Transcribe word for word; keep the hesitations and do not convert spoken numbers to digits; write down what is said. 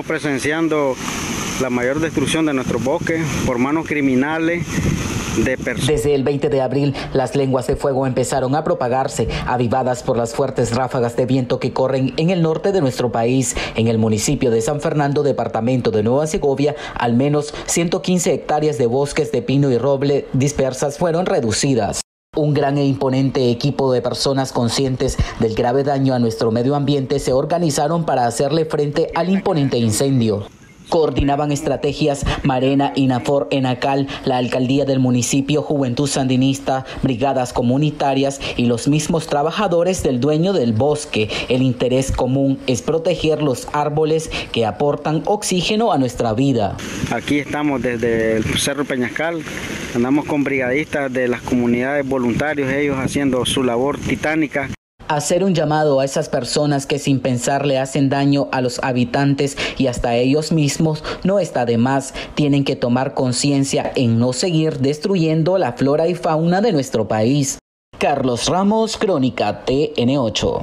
Estamos presenciando la mayor destrucción de nuestros bosques por manos criminales. De Desde el veinte de abril, las lenguas de fuego empezaron a propagarse, avivadas por las fuertes ráfagas de viento que corren en el norte de nuestro país. En el municipio de San Fernando, departamento de Nueva Segovia, al menos ciento quince hectáreas de bosques de pino y roble dispersas fueron reducidas. Un gran e imponente equipo de personas conscientes del grave daño a nuestro medio ambiente se organizaron para hacerle frente al imponente incendio. Coordinaban estrategias Marena, INAFOR, ENACAL, la alcaldía del municipio, Juventud Sandinista, brigadas comunitarias y los mismos trabajadores del dueño del bosque. El interés común es proteger los árboles que aportan oxígeno a nuestra vida. Aquí estamos desde el Cerro Peñascal, andamos con brigadistas de las comunidades voluntarios, ellos haciendo su labor titánica. Hacer un llamado a esas personas que sin pensar le hacen daño a los habitantes y hasta ellos mismos no está de más. Tienen que tomar conciencia en no seguir destruyendo la flora y fauna de nuestro país. Carlos Ramos, Crónica T N ocho.